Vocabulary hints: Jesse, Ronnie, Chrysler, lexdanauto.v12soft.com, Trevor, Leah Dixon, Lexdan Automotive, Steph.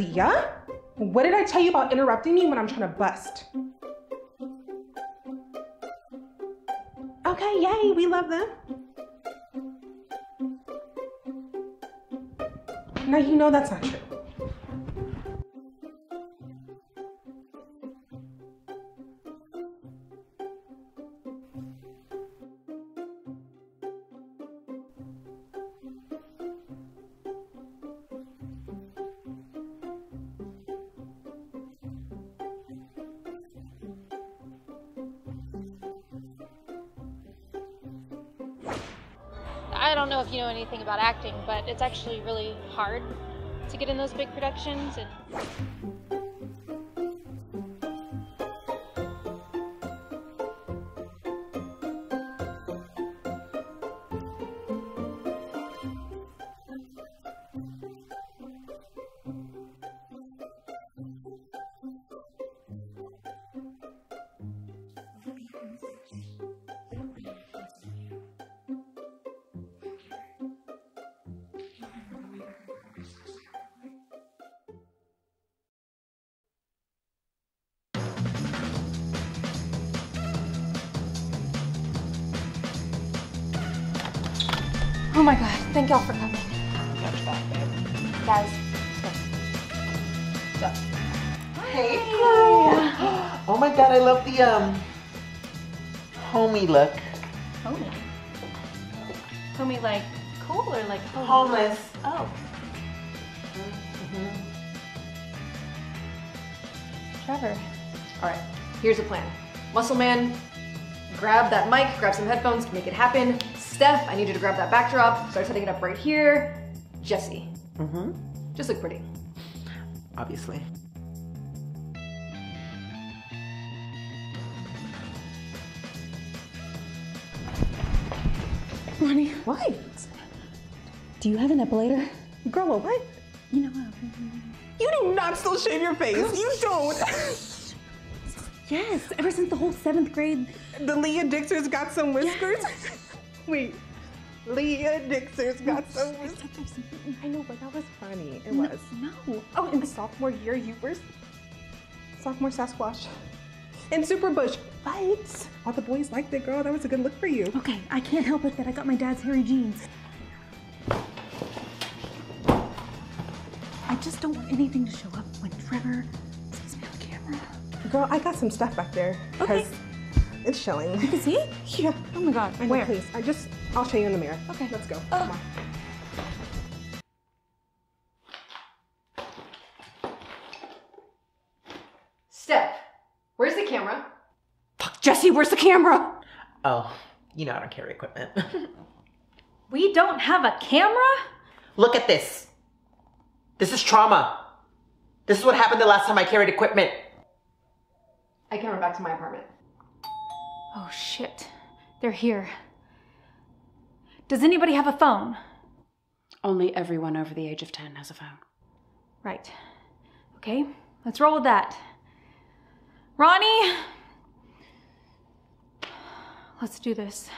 Leah? What did I tell you about interrupting me when I'm trying to bust? Okay, yay, we love them. Now you know that's not true. I don't know if you know anything about acting, but it's actually really hard to get in those big productions. And oh my God, thank y'all for coming. Catch back, babe. Guys, what's up? Hey, girl. Hey. Oh my God, I love the homey look. Homey? Homey like cool or like homey? Homeless. Oh. Mm-hmm. Trevor. All right, here's a plan. Muscle man, grab that mic, grab some headphones to make it happen. Steph, I need you to grab that backdrop. Start setting it up right here. Jesse. Mm-hmm. Just look pretty. Obviously. Ronnie. What? Do you have an epilator? Girl, what? You know what? You do not still shave your face. Girl. You don't. Yes, ever since the whole 7th grade. The Leah Dixon's got some whiskers. Yes. Wait, Leah Dixon's got some whiskers. I know, but that was funny. It was. No. Oh, in sophomore year, you were sophomore Sasquatch and Super Bush. But all the boys liked it, girl. That was a good look for you. Okay, I can't help it that I got my dad's hairy jeans. I just don't want anything to show up when Trevor sees me on camera. Girl, I got some stuff back there because it's showing. You can see it? Yeah. Oh my God. I know, where? Please. I'll show you in the mirror. Okay. Let's go. Come on. Steph, where's the camera? Fuck, Jesse, where's the camera? Oh, you know I don't carry equipment. We don't have a camera? Look at this. This is trauma. This is what happened the last time I carried equipment. I can run back to my apartment. Oh shit, they're here. Does anybody have a phone? Only everyone over the age of 10 has a phone. Right, okay, let's roll with that. Ronnie, let's do this.